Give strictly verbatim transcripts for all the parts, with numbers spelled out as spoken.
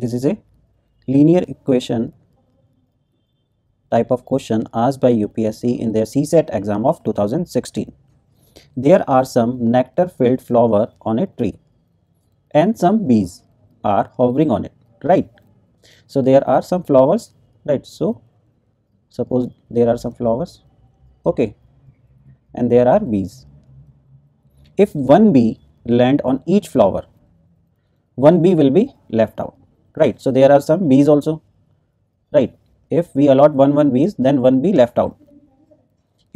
This is a linear equation type of question asked by U P S C in their C SET exam of two thousand sixteen. There are some nectar-filled flower on a tree and some bees are hovering on it, right? So there are some flowers, right? So suppose there are some flowers, okay, and there are bees. If one bee land on each flower, one bee will be left out, right? So there are some bees also, right? If we allot one one bees, then one bee left out.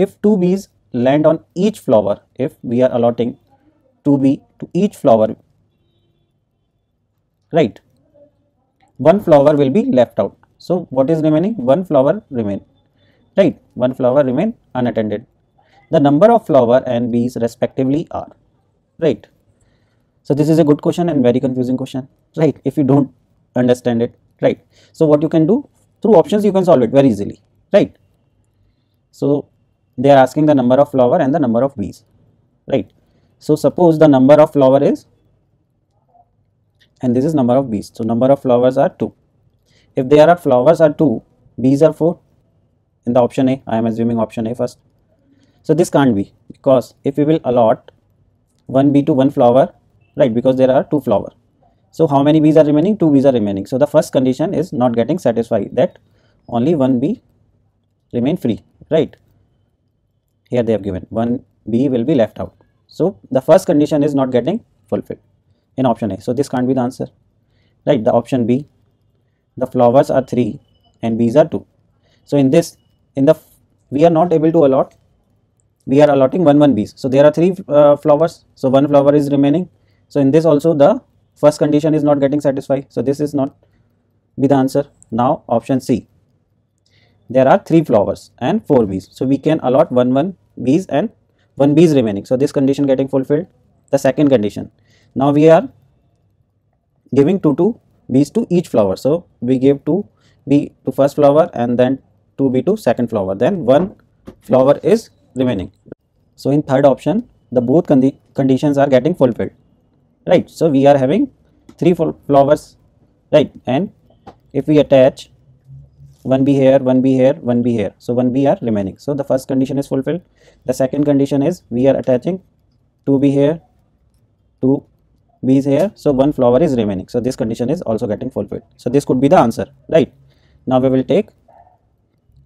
If two bees land on each flower, if we are allotting two bee to each flower, right, one flower will be left out. So what is remaining? One flower remain, right? One flower remain unattended. The number of flower and bees respectively are, right? So this is a good question and very confusing question, right? If you don't understand it, right? So what you can do, through options you can solve it very easily, right? So they are asking the number of flower and the number of bees, right? So suppose the number of flower is, and this is number of bees, so number of flowers are two. If there are flowers are two, bees are four in the option A. I am assuming option A first. So this can't be, because if we will allot one bee to one flower, right, because there are two flower. So how many bees are remaining? Two bees are remaining. So the first condition is not getting satisfied, that only one bee remain free, right? Here they have given one bee will be left out. So the first condition is not getting fulfilled in option A. So this can't be the answer, right? The option B, the flowers are three and bees are two. So in this, in the, we are not able to allot, we are allotting one one bees. So there are three uh, flowers, so one flower is remaining. So in this also the first condition is not getting satisfied. So this is not be the answer. Now option C, there are three flowers and four bees. So we can allot one one bees and one bees remaining. So this condition getting fulfilled, the second condition. Now we are giving two two bees to each flower. So we give two bee to first flower and then two bee to second flower. Then one flower is remaining. So in third option, the both condi conditions are getting fulfilled, right? So we are having three flowers, right? And if we attach one bee here, one bee here, one bee here, so one bee are remaining. So the first condition is fulfilled. The second condition is we are attaching two bee here, two bees here, so one flower is remaining. So this condition is also getting fulfilled. So this could be the answer, right? Now we will take,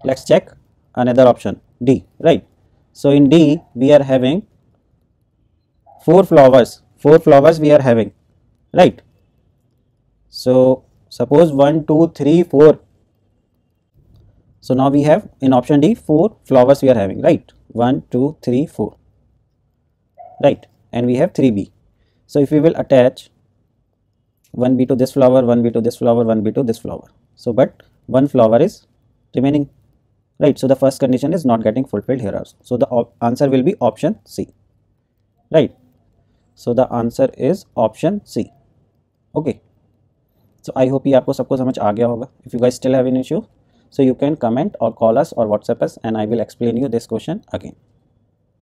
let's check another option, D, right? So in D we are having four flowers, four flowers we are having, right? So suppose one, two, three, four. So now we have in option D four flowers we are having, right? One, two, three, four, right? And we have three bee. So if we will attach one bee to this flower, one bee to this flower, one bee to this flower, so but one flower is remaining, right? So the first condition is not getting fulfilled here also. So the answer will be option C, right? So the answer is option C. Okay. So I hope ये आपको सबको समझ आ गया होगा. If you guys still have an issue, so you can comment or call us or WhatsApp us and I will explain you this question again.